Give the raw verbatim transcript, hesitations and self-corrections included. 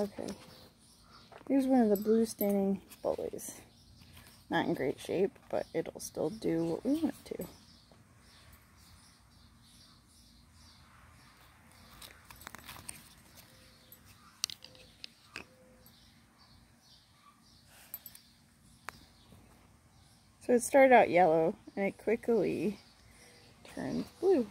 Okay. Here's one of the blue staining boletes. Not in great shape, but it'll still do what we want it to. So it started out yellow, and it quickly turns blue.